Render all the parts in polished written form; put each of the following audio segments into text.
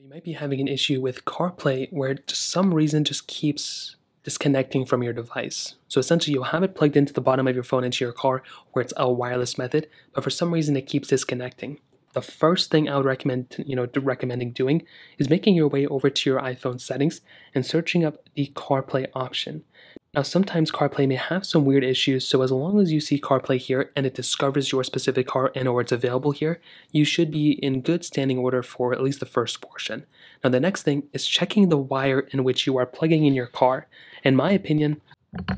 You might be having an issue with CarPlay where it, for some reason, just keeps disconnecting from your device. So essentially you'll have it plugged into the bottom of your phone into your car where it's a wireless method, but for some reason it keeps disconnecting. The first thing I would recommend, recommending doing is making your way over to your iPhone settings and searching up the CarPlay option. Now, sometimes CarPlay may have some weird issues, so as long as you see CarPlay here and it discovers your specific car and/or it's available here, you should be in good standing order for at least the first portion. Now, the next thing is checking the wire in which you are plugging in your car. In my opinion,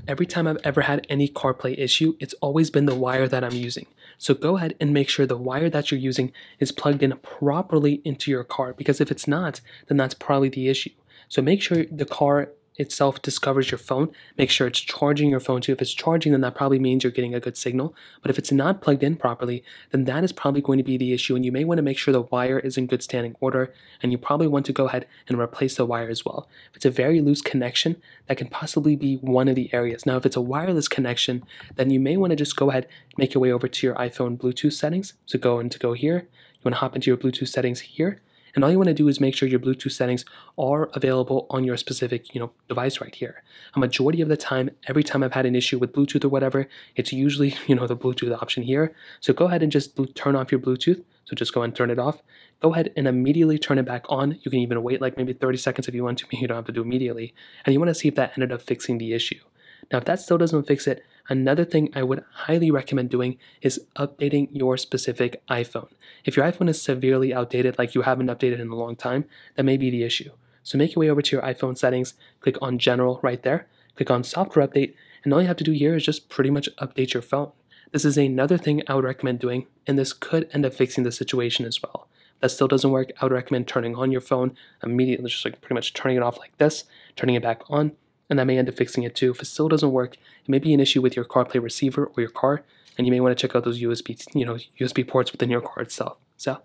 every time I've ever had any CarPlay issue, it's always been the wire that I'm using. So go ahead and make sure the wire that you're using is plugged in properly into your car, because if it's not, then that's probably the issue. So make sure the car itself discovers your phone. Make sure it's charging your phone too. If it's charging, then that probably means you're getting a good signal. But if it's not plugged in properly, then that is probably going to be the issue, and you may want to make sure the wire is in good standing order, and you probably want to go ahead and replace the wire as well. If it's a very loose connection, that can possibly be one of the areas. Now, if it's a wireless connection, then you may want to just go ahead and make your way over to your iPhone Bluetooth settings. So go here. You want to hop into your Bluetooth settings here. And all you want to do is make sure your Bluetooth settings are available on your specific, device right here. A majority of the time, every time I've had an issue with Bluetooth or whatever, it's usually, the Bluetooth option here. So go ahead and just turn off your Bluetooth. So just go and turn it off. Go ahead and immediately turn it back on. You can even wait like maybe 30 seconds if you want to. You don't have to do it immediately. And you want to see if that ended up fixing the issue. Now, if that still doesn't fix it, another thing I would highly recommend doing is updating your specific iPhone. If your iPhone is severely outdated, like you haven't updated in a long time, that may be the issue. So make your way over to your iPhone settings, click on General right there, click on Software Update, and all you have to do here is just pretty much update your phone. This is another thing I would recommend doing, and this could end up fixing the situation as well. If that still doesn't work, I would recommend turning on your phone immediately, just like pretty much turning it off like this, turning it back on, and that may end up fixing it too. If it still doesn't work, it may be an issue with your CarPlay receiver or your car, and you may want to check out those USB ports within your car itself. So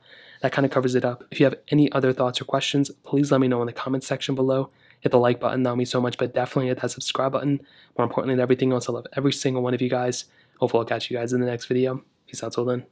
that kind of covers it up. If you have any other thoughts or questions, please let me know in the comments section below. Hit the like button, that would mean so much, but definitely hit that subscribe button. More importantly than everything else, I love every single one of you guys. Hopefully I'll catch you guys in the next video. Peace out till then.